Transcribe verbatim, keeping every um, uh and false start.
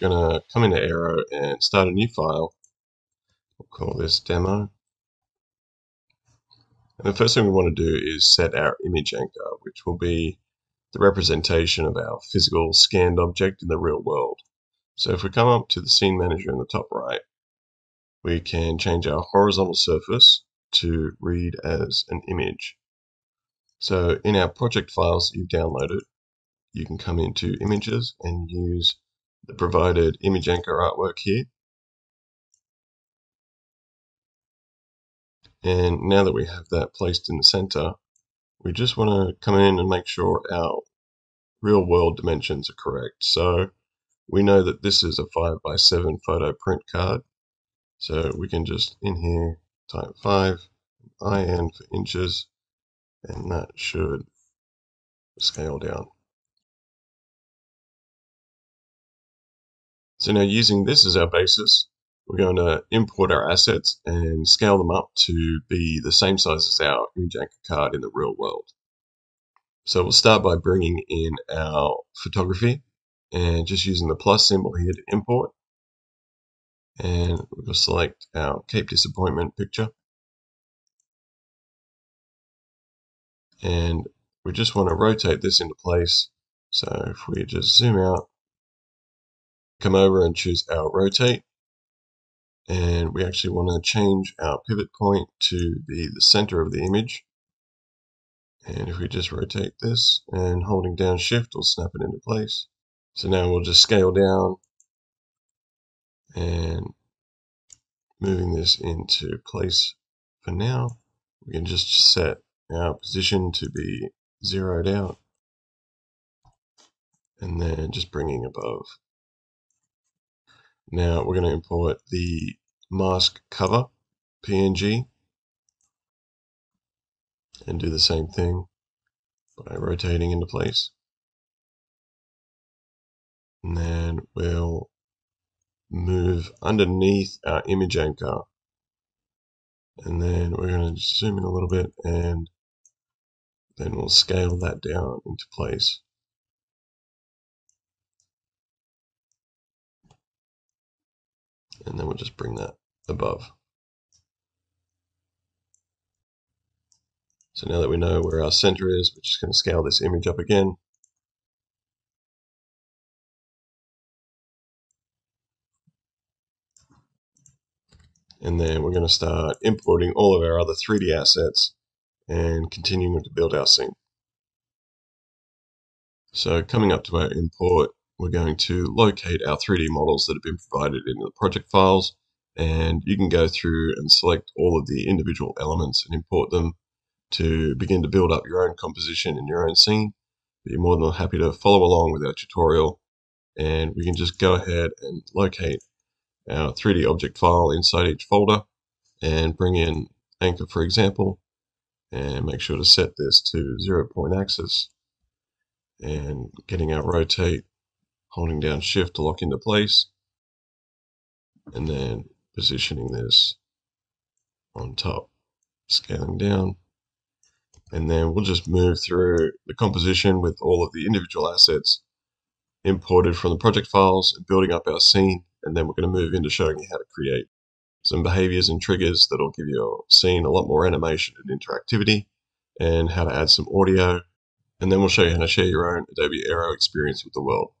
we're going to come into Aero and start a new file. We'll call this demo. And the first thing we want to do is set our image anchor, which will be the representation of our physical scanned object in the real world. So if we come up to the scene manager in the top right, we can change our horizontal surface to read as an image. So in our project files you've downloaded, you can come into images and use the provided image anchor artwork here. And now that we have that placed in the center, we just want to come in and make sure our real world dimensions are correct. So we know that this is a five by seven photo print card. So we can just in here type five I N for inches, and that should scale down. So now, using this as our basis, we're going to import our assets and scale them up to be the same size as our image anchor card in the real world. So we'll start by bringing in our photography and just using the plus symbol here to import. And we'll select our Cape Disappointment picture. And we just want to rotate this into place. So if we just zoom out, come over and choose our rotate. And we actually want to change our pivot point to be the center of the image. And if we just rotate this and holding down shift, we'll snap it into place. So now we'll just scale down and moving this into place for now. We can just set our position to be zeroed out and then just bringing above. Now we're going to import the mask cover P N G and do the same thing by rotating into place. And then we'll move underneath our image anchor. And then we're going to zoom in a little bit and then we'll scale that down into place. And then we'll just bring that above. So now that we know where our center is, we're just going to scale this image up again. And then we're going to start importing all of our other three D assets and continuing to build our scene. So coming up to our import, we're going to locate our three D models that have been provided in the project files, and you can go through and select all of the individual elements and import them to begin to build up your own composition in your own scene. But you're more than happy to follow along with our tutorial, and we can just go ahead and locate our three D object file inside each folder and bring in anchor, for example, and make sure to set this to zero point axis and getting our rotate, holding down shift to lock into place, and then positioning this on top, scaling down. And then we'll just move through the composition with all of the individual assets imported from the project files and building up our scene. And then we're going to move into showing you how to create some behaviors and triggers that'll give your scene a lot more animation and interactivity, and how to add some audio. And then we'll show you how to share your own Adobe Aero experience with the world.